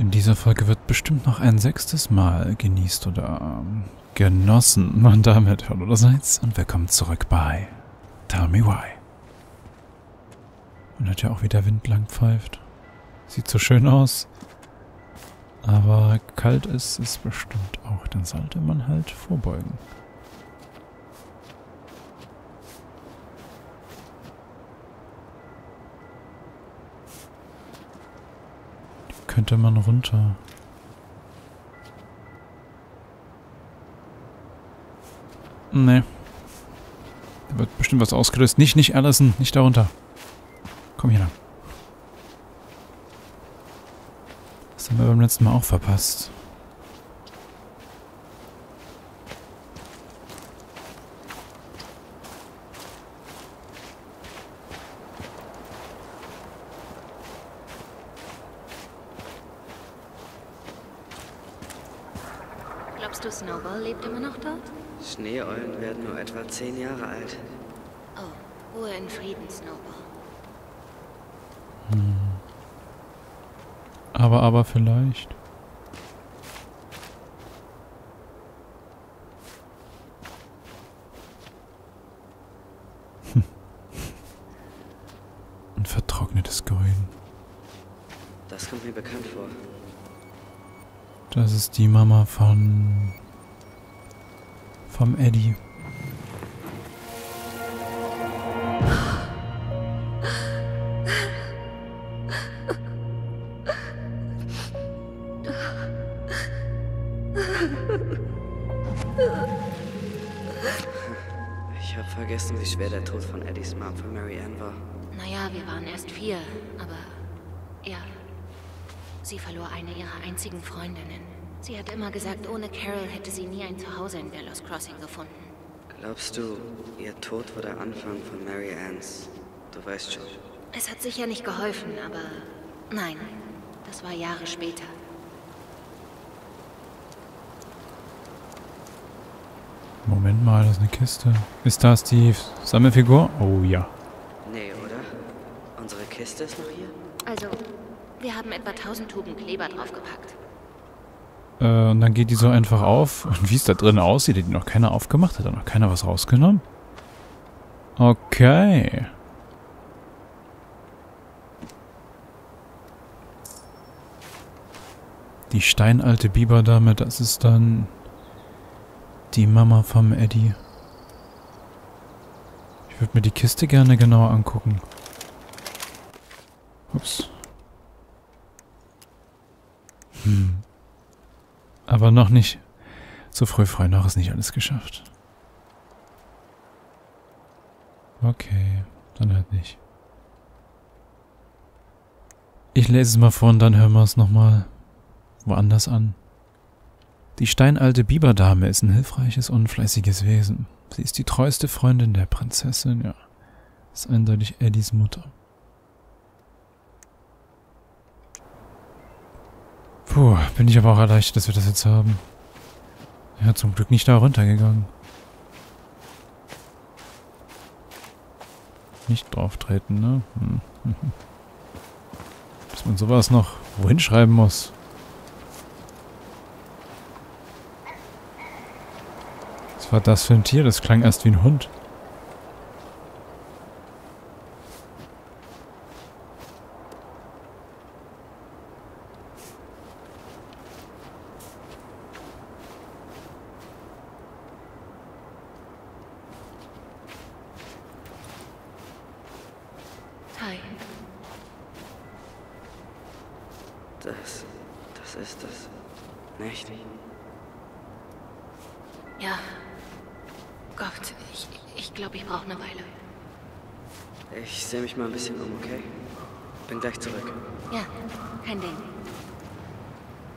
In dieser Folge wird bestimmt noch ein 6. Mal genießt oder genossen. Und damit hallo allerseits und willkommen zurück bei Tell Me Why. Und hört ja auch, wie der Wind lang pfeift. Sieht so schön aus. Aber kalt ist es bestimmt auch. Dann sollte man halt vorbeugen. Könnte man runter. Nee. Da wird bestimmt was ausgelöst. Nicht Alyson, nicht darunter. Komm hier lang. Das haben wir beim letzten Mal auch verpasst. Glaubst du, Snowball lebt immer noch dort? Schneeeulen werden nur etwa 10 Jahre alt. Oh, Ruhe in Frieden, Snowball. Hm. Aber vielleicht. Ein vertrocknetes Grün. Das kommt mir bekannt vor. Das ist die Mama vom Eddie. Ich habe vergessen, wie schwer der Tod von Eddies Mom für Mary-Ann war. Naja, wir waren erst 4, aber ja. Sie verlor eine ihrer einzigen Freundinnen. Sie hat immer gesagt, ohne Carol hätte sie nie ein Zuhause in Delos Crossing gefunden. Glaubst du, ihr Tod war der Anfang von Mary-Anns? Du weißt schon. Es hat sicher nicht geholfen, aber nein, das war Jahre später. Moment mal, das ist eine Kiste. Ist das die Sammelfigur? Oh ja. Nee, oder? Unsere Kiste ist noch hier? Also... wir haben etwa 1000 Tuben Kleber draufgepackt. Und dann geht die so einfach auf. Und wie es da drin aussieht, hat die noch keiner aufgemacht. Hat da noch keiner was rausgenommen? Okay. Die steinalte Biberdame, das ist dann die Mama vom Eddie. Ich würde mir die Kiste gerne genauer angucken. Ups. Hm. Aber noch nicht. So früh, frei, noch ist nicht alles geschafft. Okay, dann halt nicht. Ich lese es mal vor und dann hören wir es nochmal woanders an. Die steinalte Biberdame ist ein hilfreiches, unfleißiges Wesen. Sie ist die treueste Freundin der Prinzessin, ja. Ist eindeutig Eddies Mutter. Puh, bin ich aber auch erleichtert, dass wir das jetzt haben. Ja, zum Glück nicht da runtergegangen. Nicht drauf treten, ne? Hm. Dass man sowas noch wohin schreiben muss. Was war das für ein Tier? Das klang erst wie ein Hund. Das ist es. Nicht? Ja. Gott, ich glaube, ich brauche eine Weile. Ich sehe mich mal ein bisschen um, okay? Bin gleich zurück. Ja, kein Ding.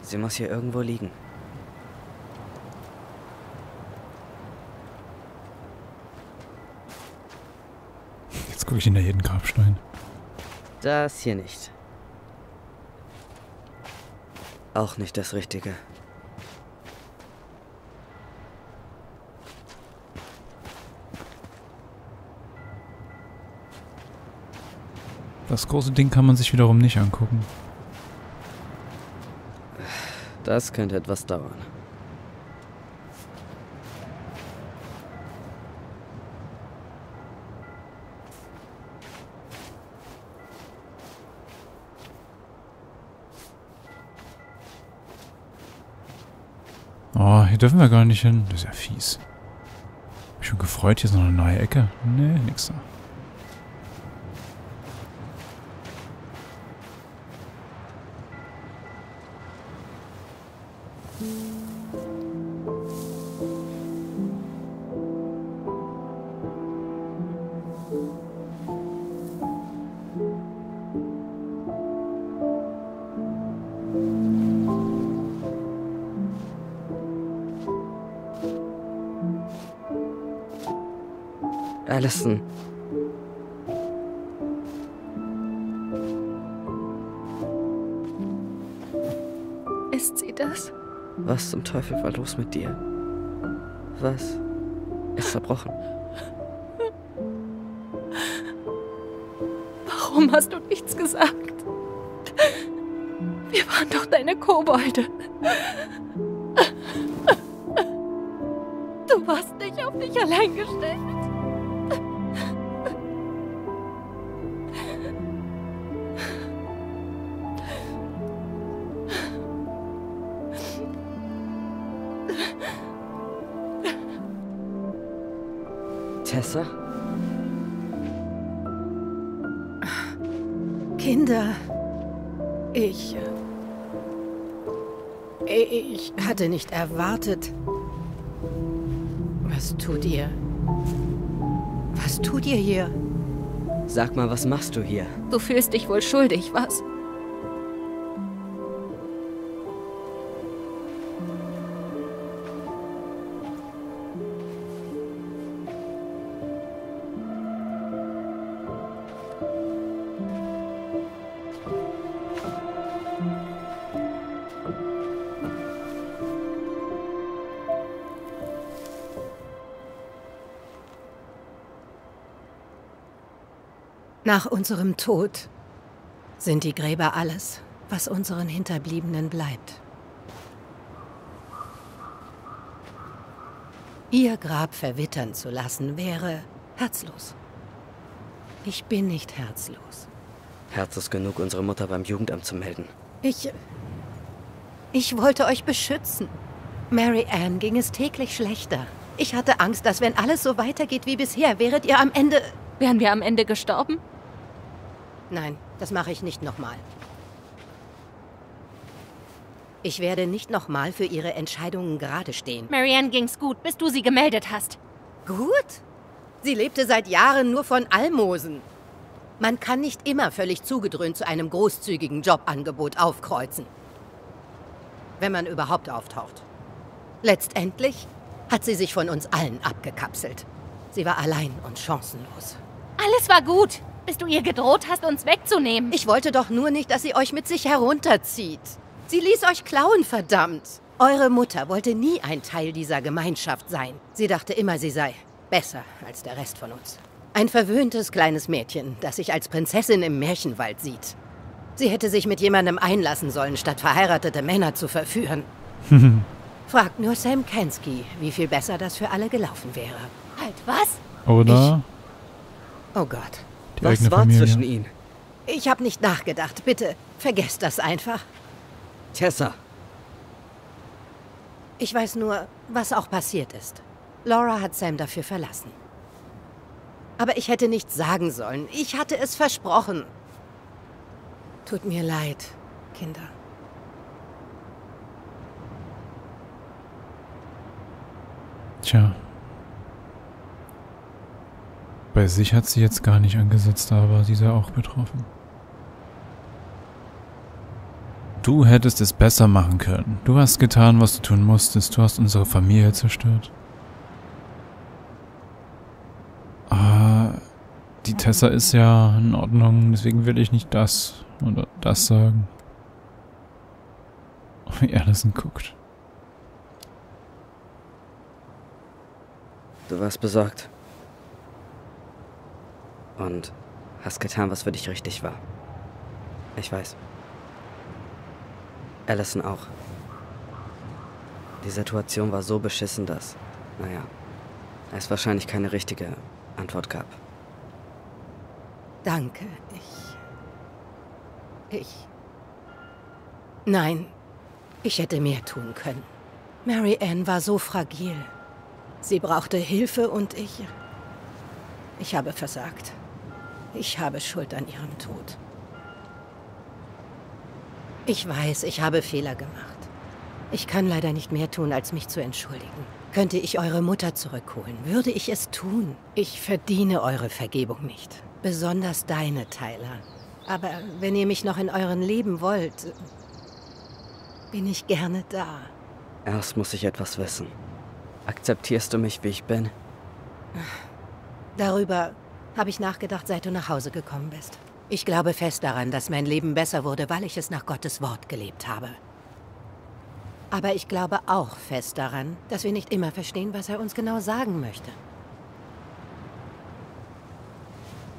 Sie muss hier irgendwo liegen. Jetzt gucke ich hinter jeden Grabstein. Das hier nicht. Auch nicht das Richtige. Das große Ding kann man sich wiederum nicht angucken. Das könnte etwas dauern. Oh, hier dürfen wir gar nicht hin. Das ist ja fies. Hab mich schon gefreut, hier ist noch eine neue Ecke. Nee, nix da. Alyson. Ist sie das? Was zum Teufel war los mit dir? Was ist zerbrochen? Warum hast du nichts gesagt? Wir waren doch deine Kobolde. Du warst nicht auf dich allein gestellt. Kinder, ich hatte nicht erwartet. Was tut ihr hier? Sag mal, was machst du hier? Du fühlst dich wohl schuldig, was? Nach unserem Tod sind die Gräber alles, was unseren Hinterbliebenen bleibt. Ihr Grab verwittern zu lassen, wäre herzlos. Ich bin nicht herzlos. Herz ist genug, unsere Mutter beim Jugendamt zu melden. Ich wollte euch beschützen. Mary-Ann ging es täglich schlechter. Ich hatte Angst, dass wenn alles so weitergeht wie bisher, wären wir am Ende gestorben? Nein, das mache ich nicht nochmal. Ich werde nicht nochmal für ihre Entscheidungen gerade stehen. Mary-Ann ging's gut, bis du sie gemeldet hast. Gut? Sie lebte seit Jahren nur von Almosen. Man kann nicht immer völlig zugedröhnt zu einem großzügigen Jobangebot aufkreuzen. Wenn man überhaupt auftaucht. Letztendlich hat sie sich von uns allen abgekapselt. Sie war allein und chancenlos. Alles war gut. Bis du ihr gedroht hast, uns wegzunehmen. Ich wollte doch nur nicht, dass sie euch mit sich herunterzieht. Sie ließ euch klauen, verdammt. Eure Mutter wollte nie ein Teil dieser Gemeinschaft sein. Sie dachte immer, sie sei besser als der Rest von uns. Ein verwöhntes kleines Mädchen, das sich als Prinzessin im Märchenwald sieht. Sie hätte sich mit jemandem einlassen sollen, statt verheiratete Männer zu verführen. Fragt nur Sam Kansky, wie viel besser das für alle gelaufen wäre. Halt, was? Oder? Oh Gott. Was war zwischen ihnen? Ich habe nicht nachgedacht. Bitte, vergesst das einfach. Tessa. Ich weiß nur, was auch passiert ist. Laura hat Sam dafür verlassen. Aber ich hätte nichts sagen sollen. Ich hatte es versprochen. Tut mir leid, Kinder. Tja. Bei sich hat sie jetzt gar nicht angesetzt, aber sie sei auch betroffen. Du hättest es besser machen können. Du hast getan, was du tun musstest. Du hast unsere Familie zerstört. Die Tessa ist ja in Ordnung, deswegen will ich nicht das oder das sagen. Wie Alyson guckt. Du warst besorgt. Und hast getan, was für dich richtig war. Ich weiß. Alyson auch. Die Situation war so beschissen, dass, naja, es wahrscheinlich keine richtige Antwort gab. Danke, Nein, ich hätte mehr tun können. Mary-Ann war so fragil. Sie brauchte Hilfe und ich habe versagt. Ich habe Schuld an ihrem Tod. Ich weiß, ich habe Fehler gemacht. Ich kann leider nicht mehr tun, als mich zu entschuldigen. Könnte ich eure Mutter zurückholen, würde ich es tun. Ich verdiene eure Vergebung nicht. Besonders deine, Tyler. Aber wenn ihr mich noch in euren Leben wollt, bin ich gerne da. Erst muss ich etwas wissen. Akzeptierst du mich, wie ich bin? Darüber habe ich nachgedacht, seit du nach Hause gekommen bist. Ich glaube fest daran, dass mein Leben besser wurde, weil ich es nach Gottes Wort gelebt habe. Aber ich glaube auch fest daran, dass wir nicht immer verstehen, was er uns genau sagen möchte.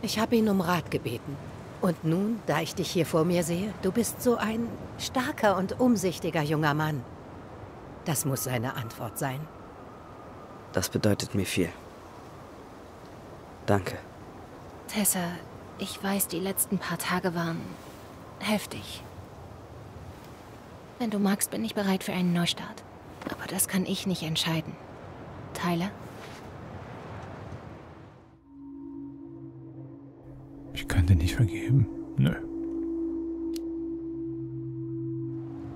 Ich habe ihn um Rat gebeten. Und nun, da ich dich hier vor mir sehe, du bist so ein starker und umsichtiger junger Mann. Das muss seine Antwort sein. Das bedeutet mir viel. Danke. Tessa, ich weiß, die letzten paar Tage waren heftig. Wenn du magst, bin ich bereit für einen Neustart. Aber das kann ich nicht entscheiden. Tyler? Ich kann dir nicht vergeben. Nö.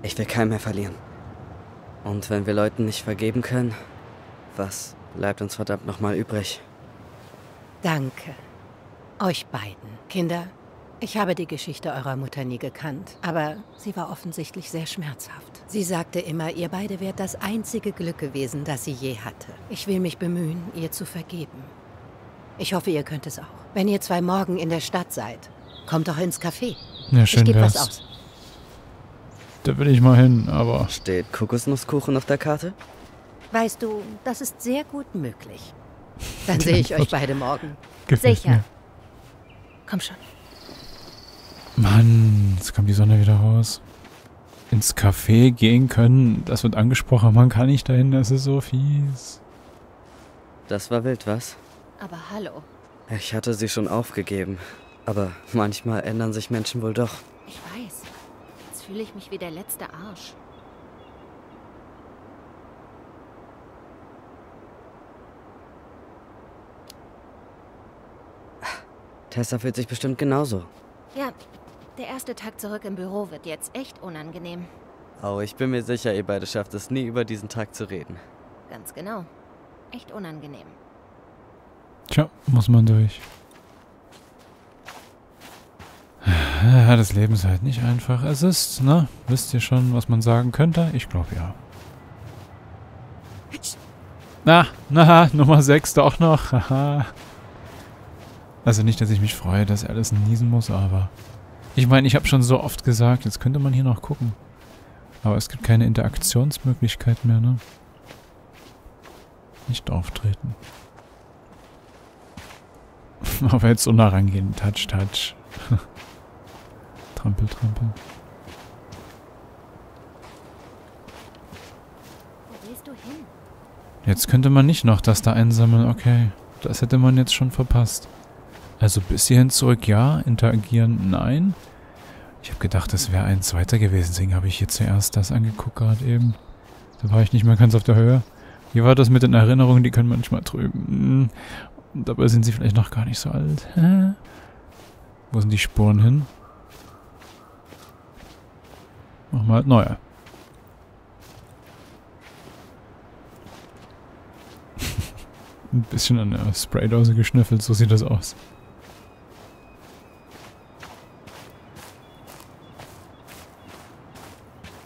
Ich will keinen mehr verlieren. Und wenn wir Leuten nicht vergeben können, was bleibt uns verdammt nochmal übrig? Danke. Euch beiden. Kinder, ich habe die Geschichte eurer Mutter nie gekannt, aber sie war offensichtlich sehr schmerzhaft. Sie sagte immer, ihr beide wärt das einzige Glück gewesen, das sie je hatte. Ich will mich bemühen, ihr zu vergeben. Ich hoffe, ihr könnt es auch. Wenn ihr zwei morgen in der Stadt seid, kommt doch ins Café. Ja, schön wär's. Ich geb was aus. Da will ich mal hin, aber... Steht Kokosnusskuchen auf der Karte? Weißt du, das ist sehr gut möglich. Dann sehe ich euch beide morgen. Gefällt sicher. Mir. Komm schon. Mann, jetzt kommt die Sonne wieder raus. Ins Café gehen können, das wird angesprochen. Man kann nicht dahin, das ist so fies. Das war wild, was? Aber hallo. Ich hatte sie schon aufgegeben. Aber manchmal ändern sich Menschen wohl doch. Ich weiß. Jetzt fühle ich mich wie der letzte Arsch. Tessa fühlt sich bestimmt genauso. Ja, der erste Tag zurück im Büro wird jetzt echt unangenehm. Oh, ich bin mir sicher, ihr beide schafft es nie, über diesen Tag zu reden. Ganz genau. Echt unangenehm. Tja, muss man durch. Das Leben ist halt nicht einfach. Es ist, ne? Wisst ihr schon, was man sagen könnte? Ich glaube ja. Na, Nummer 6 doch noch. Haha. Also nicht, dass ich mich freue, dass Alyson niesen muss, aber... Ich meine, ich habe schon so oft gesagt, jetzt könnte man hier noch gucken. Aber es gibt keine Interaktionsmöglichkeit mehr, ne? Nicht auftreten. Aber jetzt so nah rangehen. Touch, touch. Trampel, trampel. Wo gehst du hin? Jetzt könnte man nicht noch das da einsammeln. Okay, das hätte man jetzt schon verpasst. Also bis hierhin zurück, ja. Interagieren, nein. Ich habe gedacht, das wäre ein zweiter gewesen. Deswegen habe ich hier zuerst das angeguckt gerade eben. Da war ich nicht mehr ganz auf der Höhe. Hier war das mit den Erinnerungen, die können manchmal trüben. Und dabei sind sie vielleicht noch gar nicht so alt. Hä? Wo sind die Spuren hin? Machen wir halt neue. Ein bisschen an der Spraydose geschnüffelt, so sieht das aus.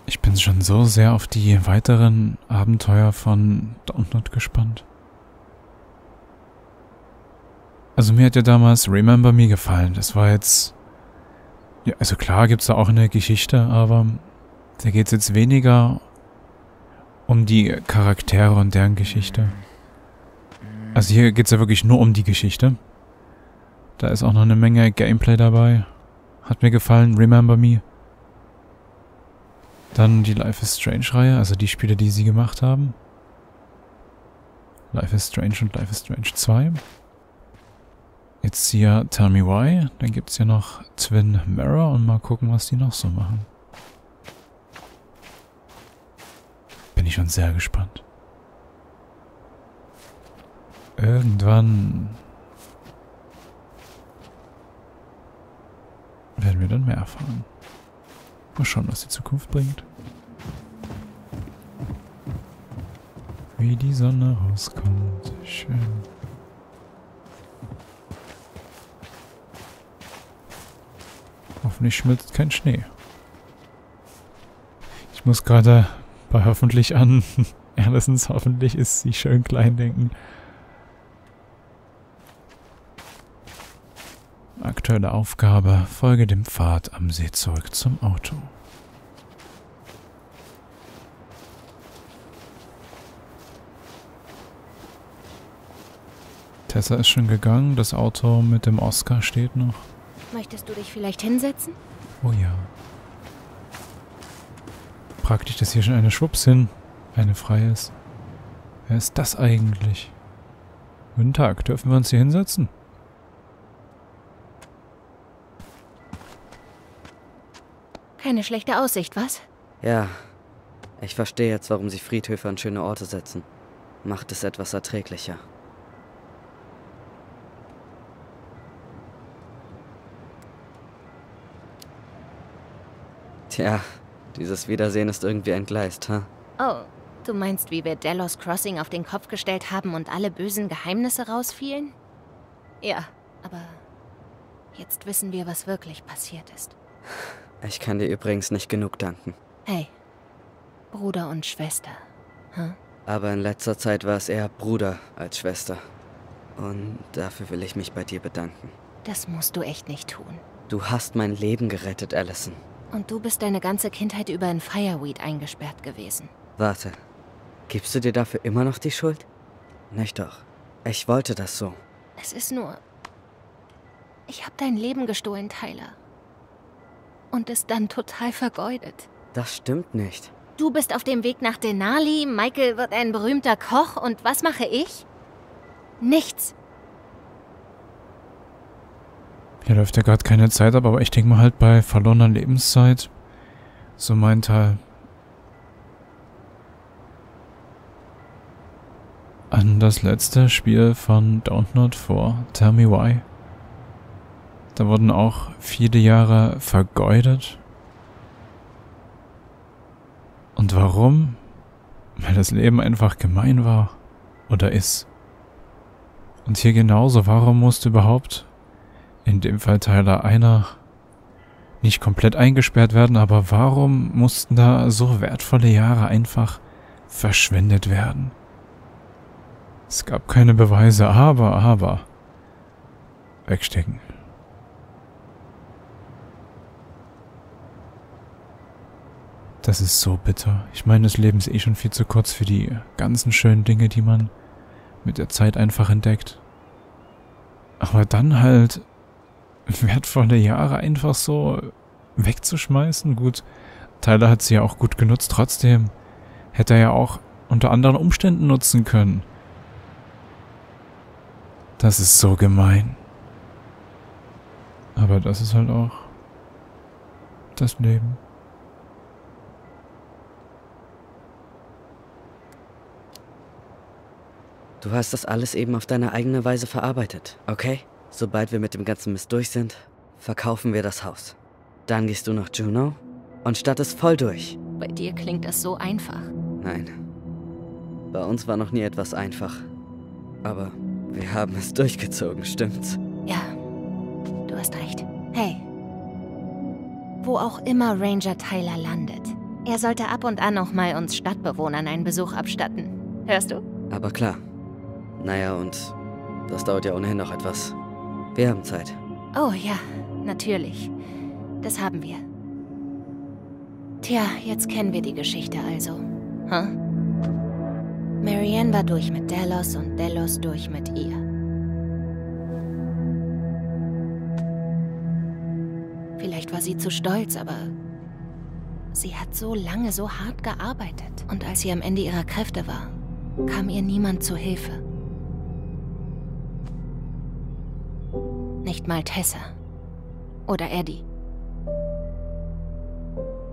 Ich bin schon so sehr auf die weiteren Abenteuer von Dontnod gespannt. Also mir hat ja damals Remember Me gefallen. Das war jetzt... Ja, also klar gibt es da auch eine Geschichte, aber da geht es jetzt weniger um die Charaktere und deren Geschichte. Also hier geht es ja wirklich nur um die Geschichte. Da ist auch noch eine Menge Gameplay dabei. Hat mir gefallen, Remember Me. Dann die Life is Strange-Reihe, also die Spiele, die sie gemacht haben. Life is Strange und Life is Strange 2. Jetzt hier Tell Me Why. Dann gibt es ja noch Twin Mirror und mal gucken, was die noch so machen. Bin ich schon sehr gespannt. Irgendwann werden wir dann mehr erfahren. Mal schauen, was die Zukunft bringt. Wie die Sonne rauskommt. Schön. Hoffentlich schmilzt kein Schnee. Ich muss gerade bei hoffentlich an Alysons hoffentlich ist sie schön klein denken. Aktuelle Aufgabe, folge dem Pfad am See zurück zum Auto. Tessa ist schon gegangen, das Auto mit dem Oscar steht noch. Möchtest du dich vielleicht hinsetzen? Oh ja. Praktisch, dass hier schon eine Schwupps hin, eine frei ist. Wer ist das eigentlich? Guten Tag, dürfen wir uns hier hinsetzen? Keine schlechte Aussicht, was? Ja, ich verstehe jetzt, warum sie Friedhöfe an schöne Orte setzen. Macht es etwas erträglicher. Tja, dieses Wiedersehen ist irgendwie entgleist, ha? Huh? Oh, du meinst, wie wir Delos Crossing auf den Kopf gestellt haben und alle bösen Geheimnisse rausfielen? Ja, aber jetzt wissen wir, was wirklich passiert ist. Ich kann dir übrigens nicht genug danken. Hey, Bruder und Schwester, huh? Aber in letzter Zeit war es eher Bruder als Schwester. Und dafür will ich mich bei dir bedanken. Das musst du echt nicht tun. Du hast mein Leben gerettet, Alyson. Und du bist deine ganze Kindheit über in Fireweed eingesperrt gewesen. Warte, gibst du dir dafür immer noch die Schuld? Nicht doch, ich wollte das so. Es ist nur, ich habe dein Leben gestohlen, Tyler. Und es dann total vergeudet. Das stimmt nicht. Du bist auf dem Weg nach Denali, Michael wird ein berühmter Koch und was mache ich? Nichts. Hier läuft ja gerade keine Zeit ab, aber ich denke mal halt bei verlorener Lebenszeit, so mein Teil, an das letzte Spiel von Dontnod vor Tell Me Why. Da wurden auch viele Jahre vergeudet. Und warum? Weil das Leben einfach gemein war oder ist. Und hier genauso, warum musst du überhaupt... In dem Fall Tyler einer nicht komplett eingesperrt werden, aber warum mussten da so wertvolle Jahre einfach verschwendet werden? Es gab keine Beweise, aber, wegstecken. Das ist so bitter. Ich meine, das Leben ist eh schon viel zu kurz für die ganzen schönen Dinge, die man mit der Zeit einfach entdeckt. Aber dann halt... wertvolle Jahre einfach so wegzuschmeißen. Gut, Tyler hat sie ja auch gut genutzt, trotzdem hätte er ja auch unter anderen Umständen nutzen können. Das ist so gemein. Aber das ist halt auch das Leben. Du hast das alles eben auf deine eigene Weise verarbeitet, okay? Sobald wir mit dem ganzen Mist durch sind, verkaufen wir das Haus. Dann gehst du nach Juno und stattest voll durch. Bei dir klingt das so einfach. Nein. Bei uns war noch nie etwas einfach. Aber wir haben es durchgezogen, stimmt's? Ja, du hast recht. Hey, wo auch immer Ranger Tyler landet, er sollte ab und an auch mal uns Stadtbewohnern einen Besuch abstatten. Hörst du? Aber klar. Naja, und das dauert ja ohnehin noch etwas. Wir haben Zeit. Oh ja, natürlich. Das haben wir. Tja, jetzt kennen wir die Geschichte also. Huh? Mary-Ann war durch mit Delos und Delos durch mit ihr. Vielleicht war sie zu stolz, aber Sie hat so lange, so hart gearbeitet. Und als sie am Ende ihrer Kräfte war, kam ihr niemand zu Hilfe. Nicht mal Tessa. Oder Eddie.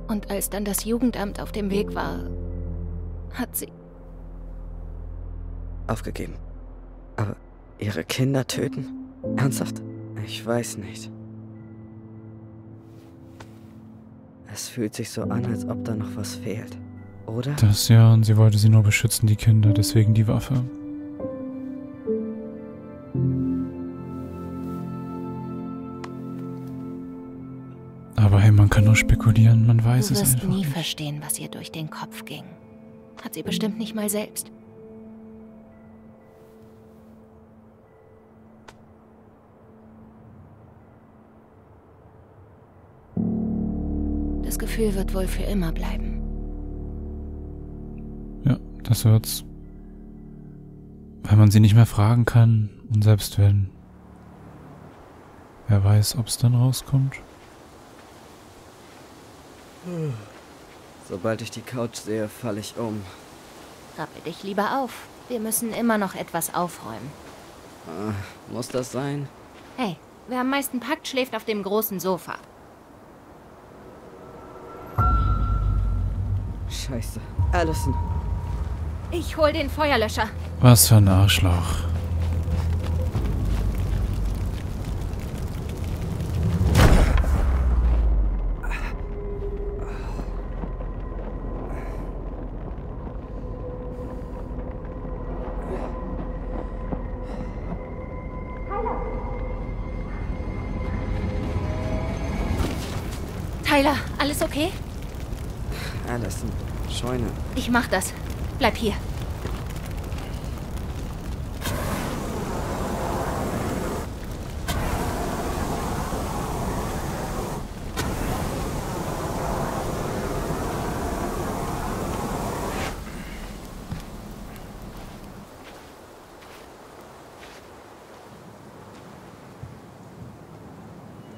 Und als dann das Jugendamt auf dem Weg war, hat sie... aufgegeben. Aber ihre Kinder töten? Ernsthaft? Ich weiß nicht. Es fühlt sich so an, als ob da noch was fehlt, oder? Das ja, und sie wollte sie nur beschützen, die Kinder, deswegen die Waffe. Aber hey, man kann nur spekulieren, man weiß es einfach. Du wirst nie verstehen, was ihr durch den Kopf ging. Hat sie bestimmt nicht mal selbst. Das Gefühl wird wohl für immer bleiben. Ja, das wird's. Weil man sie nicht mehr fragen kann und selbst wenn. Wer weiß, ob es dann rauskommt. Sobald ich die Couch sehe, falle ich um. Rappel dich lieber auf. Wir müssen immer noch etwas aufräumen. Muss das sein? Hey, wer am meisten packt, schläft auf dem großen Sofa. Scheiße. Alyson. Ich hol den Feuerlöscher. Was für ein Arschloch. Tyler, alles okay? Alyson. Scheune. Ich mach das. Bleib hier.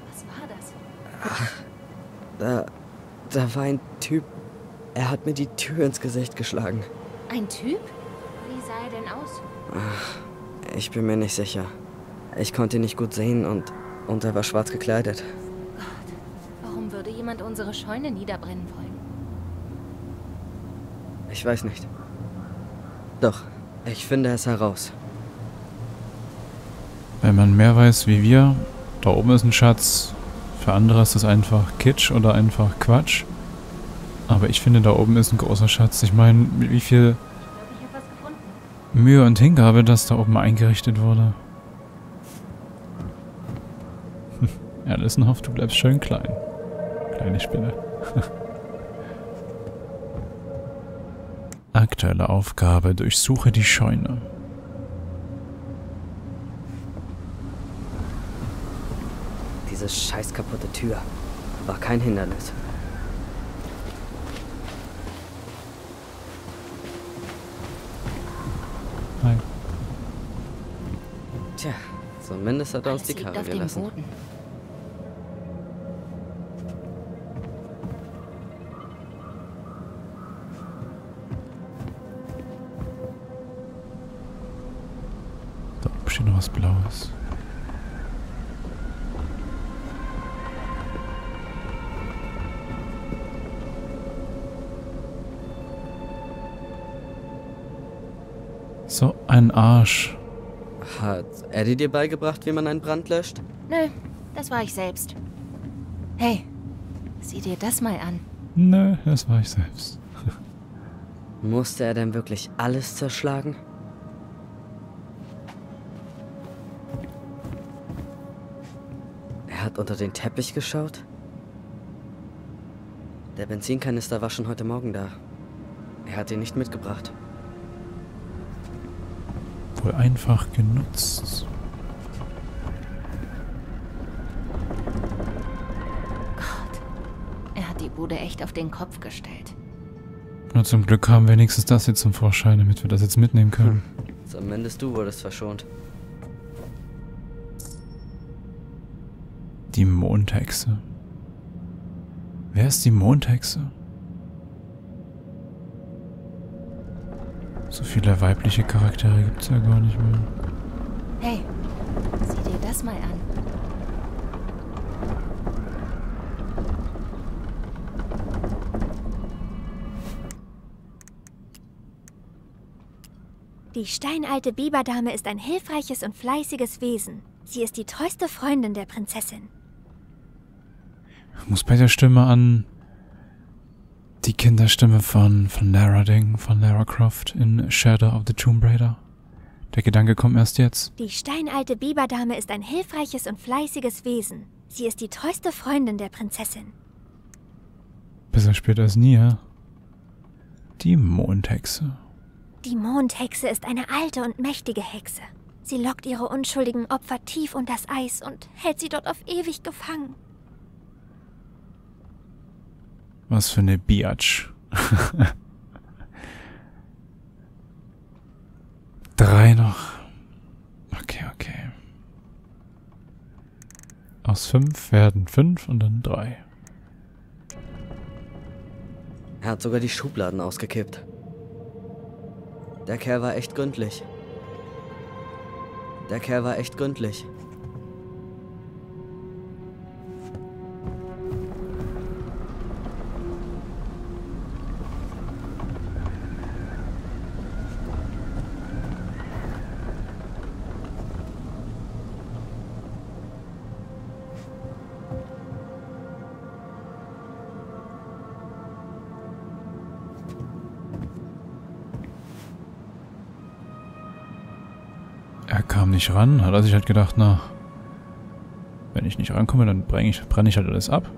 Was war das? Ach, da war ein Typ. Er hat mir die Tür ins Gesicht geschlagen. Ein Typ? Wie sah er denn aus? Ach, ich bin mir nicht sicher. Ich konnte ihn nicht gut sehen und er war schwarz gekleidet. Gott, warum würde jemand unsere Scheune niederbrennen wollen? Ich weiß nicht. Doch, ich finde es heraus. Wenn man mehr weiß wie wir, da oben ist ein Schatz. Für andere ist es einfach Kitsch oder einfach Quatsch. Aber ich finde, da oben ist ein großer Schatz. Ich meine, wie viel Mühe und Hingabe, dass da oben eingerichtet wurde. Alyson hofft, du bleibst schön klein. Kleine Spinne. Aktuelle Aufgabe: Durchsuche die Scheune. Diese scheiß kaputte Tür war kein Hindernis. Tja, zumindest hat er uns die Karre gelassen. Da oben steht noch was Blaues. So ein Arsch. Hat Eddie dir beigebracht, wie man einen Brand löscht? Nö, das war ich selbst. Hey, sieh dir das mal an. Nö, das war ich selbst. Musste er denn wirklich alles zerschlagen? Er hat unter den Teppich geschaut? Der Benzinkanister war schon heute Morgen da. Er hat ihn nicht mitgebracht. Wohl einfach genutzt. Gott, er hat die Bude echt auf den Kopf gestellt. Na, zum Glück haben wir wenigstens das jetzt zum Vorschein, damit wir das jetzt mitnehmen können. Zumindest du wurdest verschont. Die Mondhexe. Wer ist die Mondhexe? So viele weibliche Charaktere gibt es ja gar nicht mehr. Hey, sieh dir das mal an. Die steinalte Biberdame ist ein hilfreiches und fleißiges Wesen. Sie ist die treueste Freundin der Prinzessin. Ich muss bei der Stimme an die Kinderstimme von Lara denken, von Lara Croft in Shadow of the Tomb Raider. Der Gedanke kommt erst jetzt. Die steinalte Biberdame ist ein hilfreiches und fleißiges Wesen. Sie ist die treueste Freundin der Prinzessin. Besser spät als nie, ja? Die Mondhexe. Die Mondhexe ist eine alte und mächtige Hexe. Sie lockt ihre unschuldigen Opfer tief unter das Eis und hält sie dort auf ewig gefangen. Was für eine Biatch. 3 noch. Okay, okay. Aus 5 werden 5 und dann 3. Er hat sogar die Schubladen ausgekippt. Der Kerl war echt gründlich. Der Kerl war echt gründlich. Er kam nicht ran, hat er sich halt gedacht, na, wenn ich nicht rankomme, dann brenne ich halt alles ab.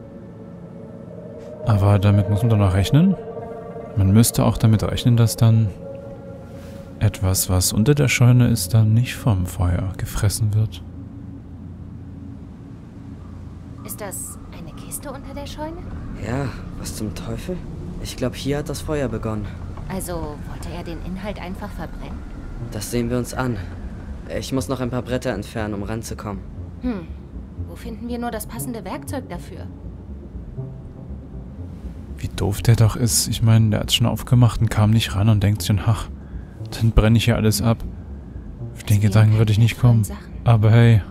Aber damit muss man dann auch rechnen. Man müsste auch damit rechnen, dass dann etwas, was unter der Scheune ist, dann nicht vom Feuer gefressen wird. Ist das eine Kiste unter der Scheune? Ja, was zum Teufel? Ich glaube, hier hat das Feuer begonnen. Also wollte er den Inhalt einfach verbrennen? Das sehen wir uns an. Ich muss noch ein paar Bretter entfernen, um ranzukommen. Hm. Wo finden wir nur das passende Werkzeug dafür? Wie doof der doch ist. Ich meine, der hat schon aufgemacht und kam nicht ran und denkt sich, ach, dann brenne ich ja alles ab. Auf den Gedanken würde ich nicht kommen. Aber hey.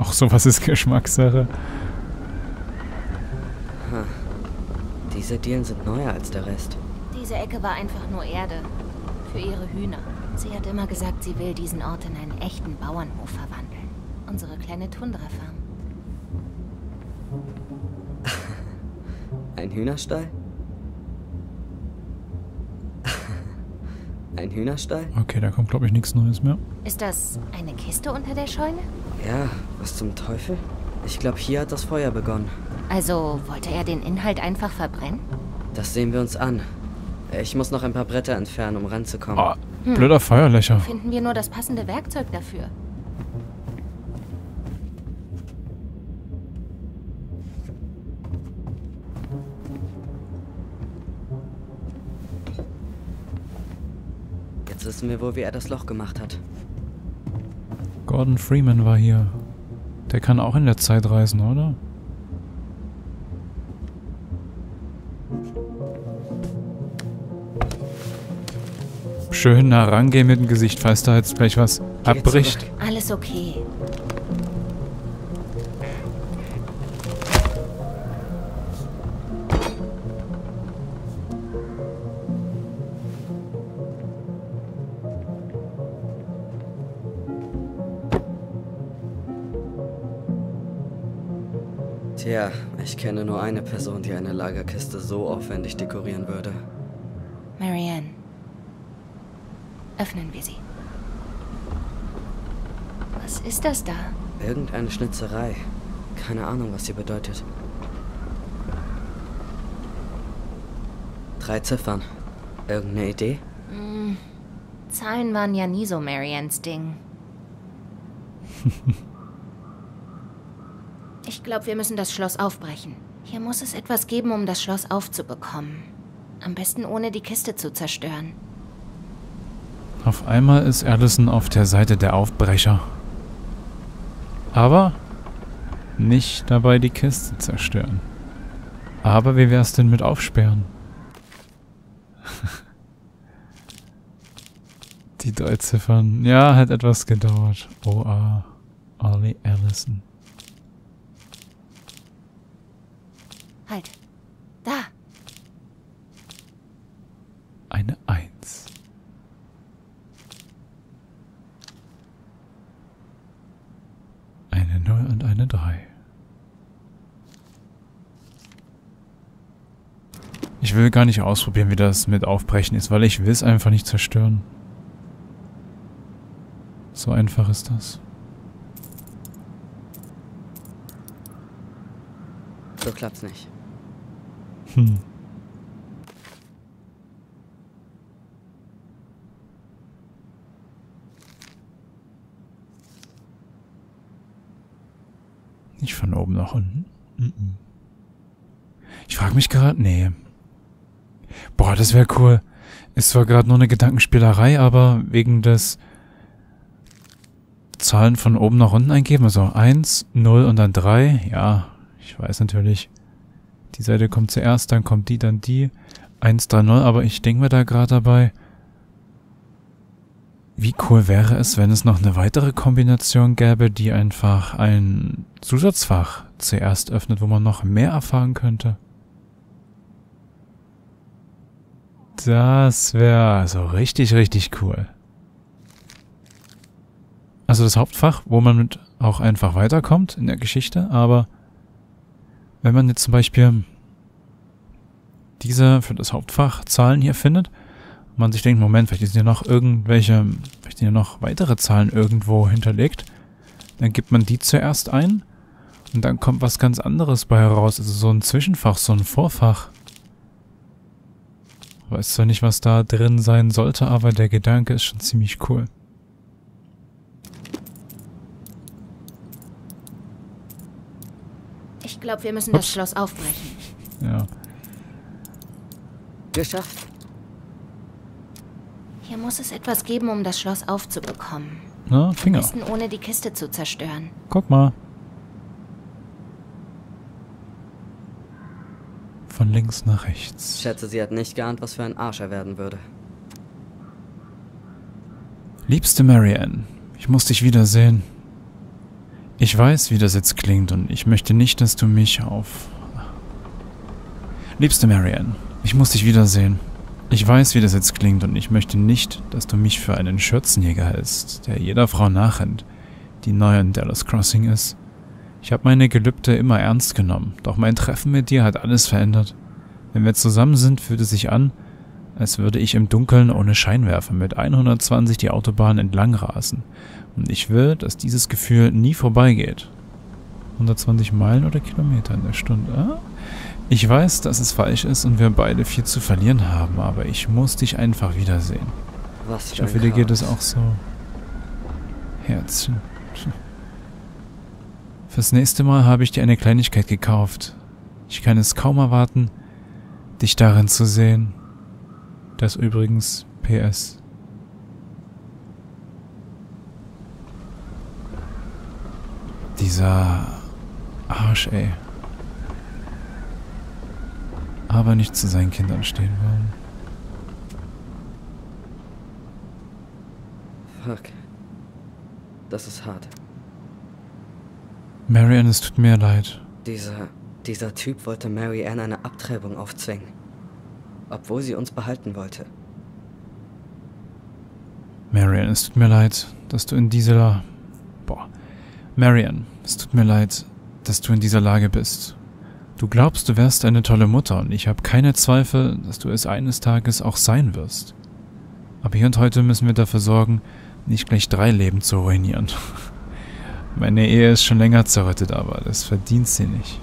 Auch sowas ist Geschmackssache. Ha. Diese Dielen sind neuer als der Rest. Diese Ecke war einfach nur Erde. Für ihre Hühner. Sie hat immer gesagt, sie will diesen Ort in einen echten Bauernhof verwandeln. Unsere kleine Tundra-Farm. Ein Hühnerstall? Ein Hühnerstall? Okay, da kommt, glaube ich, nichts Neues mehr. Ist das eine Kiste unter der Scheune? Ja, was zum Teufel? Ich glaube, hier hat das Feuer begonnen. Also wollte er den Inhalt einfach verbrennen? Das sehen wir uns an. Ich muss noch ein paar Bretter entfernen, um ranzukommen. Oh. Blöder Feuerlöcher. Finden wir nur das passende Werkzeug dafür. Jetzt wissen wir wohl, wie er das Loch gemacht hat. Gordon Freeman war hier. Der kann auch in der Zeit reisen, oder? Schön nah rangehen mit dem Gesicht, falls da jetzt gleich was abbricht. Alles okay. Tja, ich kenne nur eine Person, die eine Lagerkiste so aufwendig dekorieren würde. Mary-Ann. Öffnen wir sie. Was ist das da? Irgendeine Schnitzerei. Keine Ahnung, was sie bedeutet. 3 Ziffern. Irgendeine Idee? Hm. Zahlen waren ja nie so Mary-Anns Ding. Ich glaube, wir müssen das Schloss aufbrechen. Hier muss es etwas geben, um das Schloss aufzubekommen. Am besten ohne die Kiste zu zerstören. Auf einmal ist Alyson auf der Seite der Aufbrecher. Aber nicht dabei die Kiste zerstören. Aber wie wär's denn mit Aufsperren? Die drei Ziffern. Ja, hat etwas gedauert. O.A. Ollie Alyson. Halt. Da. Eine 1. Eine 0 und eine 3. Ich will gar nicht ausprobieren, wie das mit Aufbrechen ist, weil ich will es einfach nicht zerstören. So einfach ist das. So klappt's nicht. Hm. Nicht von oben nach unten. Ich frage mich gerade, nee. Boah, das wäre cool. Ist zwar gerade nur eine Gedankenspielerei, aber wegen des Zahlen von oben nach unten eingeben. Also 1, 0 und dann 3. Ja, ich weiß natürlich. Die Seite kommt zuerst, dann kommt die, dann die. 1, 3, 0, aber ich denke mir da gerade dabei, wie cool wäre es, wenn es noch eine weitere Kombination gäbe, die einfach ein Zusatzfach zuerst öffnet, wo man noch mehr erfahren könnte. Das wäre also richtig, richtig cool. Also das Hauptfach, wo man mit auch einfach weiterkommt in der Geschichte, aber wenn man jetzt zum Beispiel diese für das Hauptfach Zahlen hier findet, man sich denkt, Moment, vielleicht sind hier noch irgendwelche, vielleicht sind hier noch weitere Zahlen irgendwo hinterlegt, dann gibt man die zuerst ein und dann kommt was ganz anderes bei heraus, also so ein Zwischenfach, so ein Vorfach. Ich weiß zwar nicht, was da drin sein sollte, aber der Gedanke ist schon ziemlich cool. Ich glaube, wir müssen das Schloss aufbrechen. Ja. Geschafft. Hier muss es etwas geben, um das Schloss aufzubekommen. Na, Finger. Am besten ohne die Kiste zu zerstören. Guck mal. Von links nach rechts. Ich schätze, sie hat nicht geahnt, was für ein Arsch er werden würde. Liebste Mary-Ann, ich muss dich wiedersehen. Ich weiß, wie das jetzt klingt und ich möchte nicht, dass du mich auf... Liebste Mary-Ann, ich muss dich wiedersehen. Ich weiß, wie das jetzt klingt und ich möchte nicht, dass du mich für einen Schürzenjäger hältst, der jeder Frau nachrennt, die neu in Delos Crossing ist. Ich habe meine Gelübde immer ernst genommen, doch mein Treffen mit dir hat alles verändert. Wenn wir zusammen sind, fühlt es sich an, als würde ich im Dunkeln ohne Scheinwerfer mit 120 die Autobahn entlang rasen. Und ich will, dass dieses Gefühl nie vorbeigeht. 120 Meilen oder Kilometer in der Stunde. Ah? Ich weiß, dass es falsch ist und wir beide viel zu verlieren haben, aber ich muss dich einfach wiedersehen. Was ich hoffe, dir geht es auch so. Herzchen. Fürs nächste Mal habe ich dir eine Kleinigkeit gekauft. Ich kann es kaum erwarten, dich darin zu sehen. Das übrigens PS. Dieser Arsch, ey. Aber nicht zu seinen Kindern stehen wollen. Fuck. Das ist hart. Mary-Ann, es tut mir leid. Dieser Typ wollte Mary-Ann eine Abtreibung aufzwingen. Obwohl sie uns behalten wollte. Mary-Ann, es tut mir leid, dass du in dieser... Boah. Mary-Ann, es tut mir leid, dass du in dieser Lage bist. Du glaubst, du wärst eine tolle Mutter und ich habe keine Zweifel, dass du es eines Tages auch sein wirst. Aber hier und heute müssen wir dafür sorgen, nicht gleich 3 Leben zu ruinieren. Meine Ehe ist schon länger zerrüttet, aber das verdient sie nicht.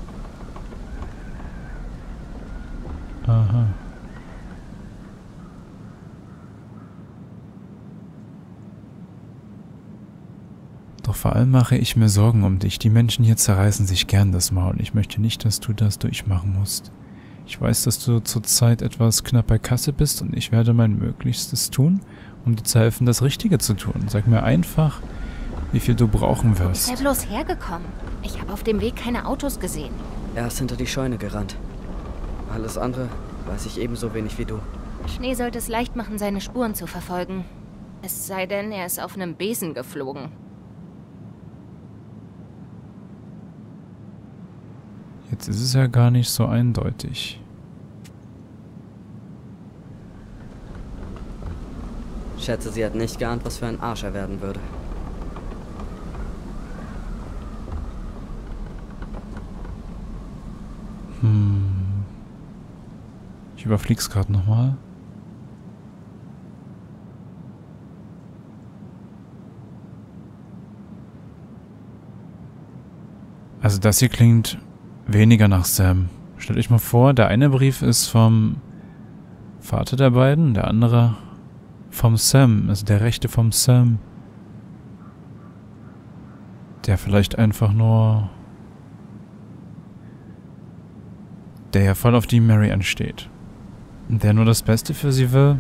Aha. Doch vor allem mache ich mir Sorgen um dich. Die Menschen hier zerreißen sich gern das Maul. Ich möchte nicht, dass du das durchmachen musst. Ich weiß, dass du zurzeit etwas knapp bei Kasse bist und ich werde mein Möglichstes tun, um dir zu helfen, das Richtige zu tun. Sag mir einfach, wie viel du brauchen wirst. Wo ist er bloß hergekommen? Ich habe auf dem Weg keine Autos gesehen. Er ist hinter die Scheune gerannt. Alles andere weiß ich ebenso wenig wie du. Schnee sollte es leicht machen, seine Spuren zu verfolgen. Es sei denn, er ist auf einem Besen geflogen. Jetzt ist es ja gar nicht so eindeutig. Ich schätze, sie hat nicht geahnt, was für ein Arsch er werden würde. Ich überflieg's gerade nochmal. Also das hier klingt weniger nach Sam. Stellt euch mal vor, der eine Brief ist vom Vater der beiden, der andere vom Sam, also der rechte vom Sam. Der vielleicht einfach nur... der ja voll auf die Mary-Ann steht. Der nur das Beste für sie will.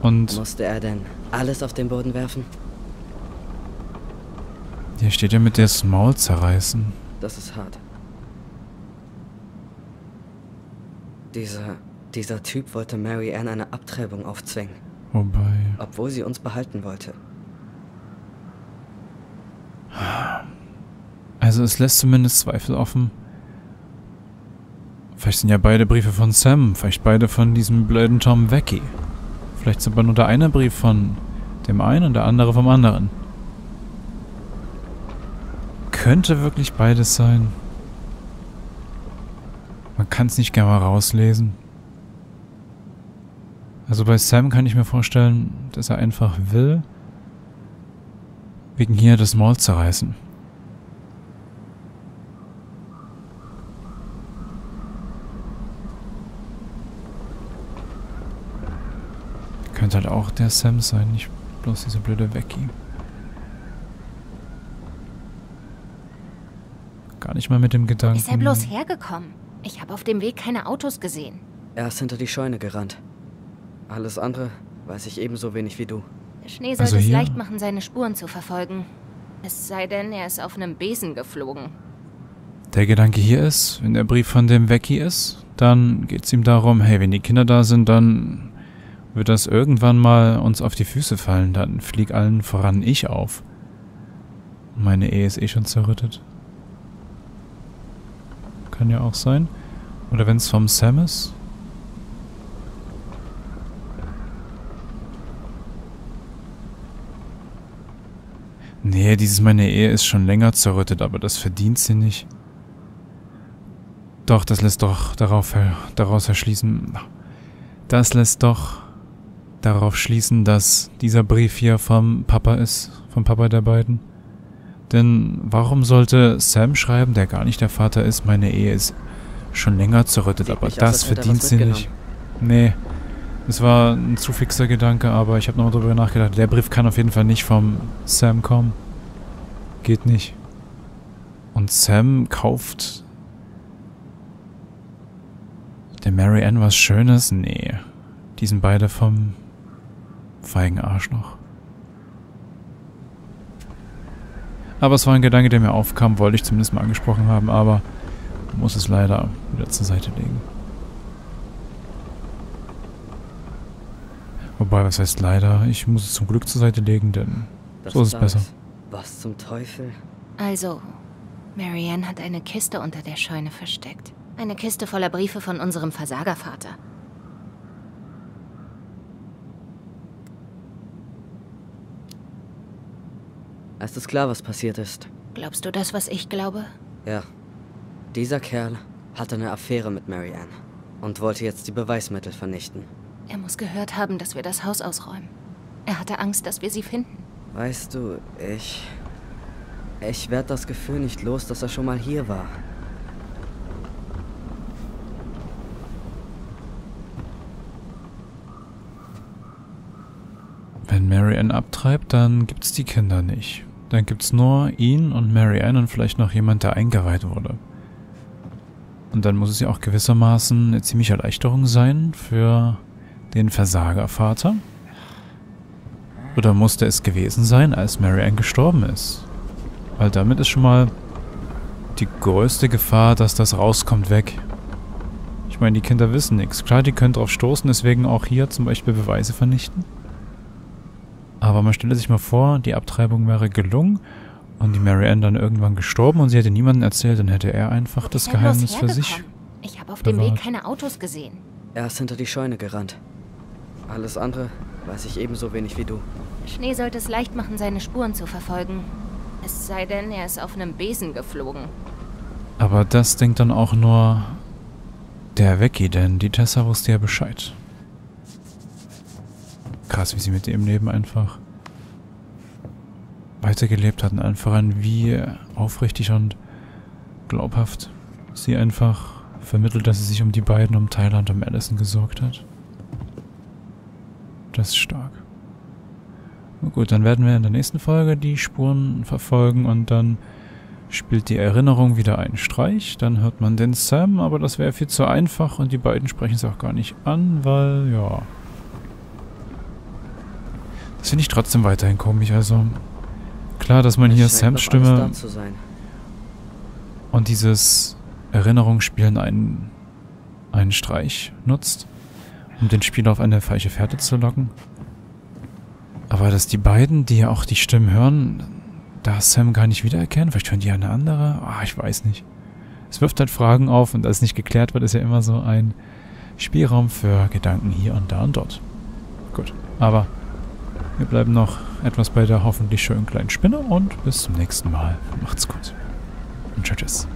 Und... musste er denn alles auf den Boden werfen? Der steht ja mit das Maul zerreißen. Das ist hart. Dieser Typ wollte Mary-Ann eine Abtreibung aufzwingen. Wobei... obwohl sie uns behalten wollte. Also es lässt zumindest Zweifel offen. Vielleicht sind ja beide Briefe von Sam, vielleicht beide von diesem blöden Tom Vecchi. Vielleicht sind aber nur der eine Brief von dem einen und der andere vom anderen. Könnte wirklich beides sein. Man kann es nicht gerne mal rauslesen. Also bei Sam kann ich mir vorstellen, dass er einfach will, wegen hier das Maul zerreißen. Könnte halt auch der Sam sein, nicht bloß diese blöde Vecchi. Gar nicht mal mit dem Gedanken. Ist er bloß hergekommen? Ich habe auf dem Weg keine Autos gesehen. Er ist hinter die Scheune gerannt. Alles andere weiß ich ebenso wenig wie du. Der Schnee sollte es leicht machen, seine Spuren zu verfolgen. Es sei denn, er ist auf einem Besen geflogen. Der Gedanke hier ist, wenn der Brief von dem Vecchi ist, dann geht es ihm darum, hey, wenn die Kinder da sind, dann... wird das irgendwann mal uns auf die Füße fallen, dann flieg allen voran ich auf. Meine Ehe ist eh schon zerrüttet. Kann ja auch sein. Oder wenn es vom Sam ist. Nee, dieses meine Ehe ist schon länger zerrüttet, aber das verdient sie nicht. Doch, das lässt doch daraus erschließen. Das lässt doch darauf schließen, dass dieser Brief hier vom Papa ist, vom Papa der beiden. Denn warum sollte Sam schreiben, der gar nicht der Vater ist, meine Ehe ist schon länger zerrüttet, aber das verdient sie nicht. Nee, es war ein zu fixer Gedanke, aber ich habe nochmal drüber nachgedacht, der Brief kann auf jeden Fall nicht vom Sam kommen. Geht nicht. Und Sam kauft der Mary-Ann was Schönes? Nee. Die sind beide vom feigen Arschloch. Aber es war ein Gedanke, der mir aufkam, wollte ich zumindest mal angesprochen haben, aber muss es leider wieder zur Seite legen. Wobei, was heißt leider? Ich muss es zum Glück zur Seite legen, denn so ist es besser. Was zum Teufel? Also, Mary-Ann hat eine Kiste unter der Scheune versteckt. Eine Kiste voller Briefe von unserem Versagervater. Es ist klar, was passiert ist. Glaubst du das, was ich glaube? Ja. Dieser Kerl hatte eine Affäre mit Mary-Ann und wollte jetzt die Beweismittel vernichten. Er muss gehört haben, dass wir das Haus ausräumen. Er hatte Angst, dass wir sie finden. Weißt du, ich werde das Gefühl nicht los, dass er schon mal hier war. Wenn Mary-Ann abtreibt, dann gibt's die Kinder nicht. Dann gibt's nur ihn und Mary-Ann und vielleicht noch jemand, der eingeweiht wurde. Und dann muss es ja auch gewissermaßen eine ziemliche Erleichterung sein für den Versagervater. Oder musste es gewesen sein, als Mary-Ann gestorben ist. Weil damit ist schon mal die größte Gefahr, dass das rauskommt, weg. Ich meine, die Kinder wissen nichts. Klar, die können drauf stoßen, deswegen auch hier zum Beispiel Beweise vernichten. Aber man stelle sich mal vor, die Abtreibung wäre gelungen und die Mary-Ann dann irgendwann gestorben und sie hätte niemandem erzählt, dann hätte er einfach das Geheimnis für sich. Ich habe auf dem Weg keine Autos gesehen. Er ist hinter die Scheune gerannt. Alles andere weiß ich ebenso wenig wie du. Schnee sollte es leicht machen, seine Spuren zu verfolgen. Es sei denn, er ist auf einem Besen geflogen. Aber das denkt dann auch nur der Wecki, denn die Tessa wusste ja Bescheid. Krass, wie sie mit dem Leben einfach weitergelebt hatten. Einfach an wie aufrichtig und glaubhaft sie einfach vermittelt, dass sie sich um die beiden, um Tyler und um Alyson gesorgt hat. Das ist stark. Gut, dann werden wir in der nächsten Folge die Spuren verfolgen und dann spielt die Erinnerung wieder einen Streich. Dann hört man den Sam, aber das wäre viel zu einfach und die beiden sprechen es auch gar nicht an, weil, ja. Das finde ich trotzdem weiterhin komisch, also klar, dass man hier Sams Stimme und dieses Erinnerungsspielen einen Streich nutzt, um den Spieler auf eine falsche Fährte zu locken. Aber dass die beiden, die ja auch die Stimmen hören, da Sam gar nicht wiedererkennen, vielleicht hören die ja eine andere, ich weiß nicht. Es wirft halt Fragen auf und als nicht geklärt wird, ist ja immer so ein Spielraum für Gedanken hier und da und dort. Gut, aber wir bleiben noch etwas bei der hoffentlich schönen kleinen Spinne und bis zum nächsten Mal. Macht's gut und tschüss.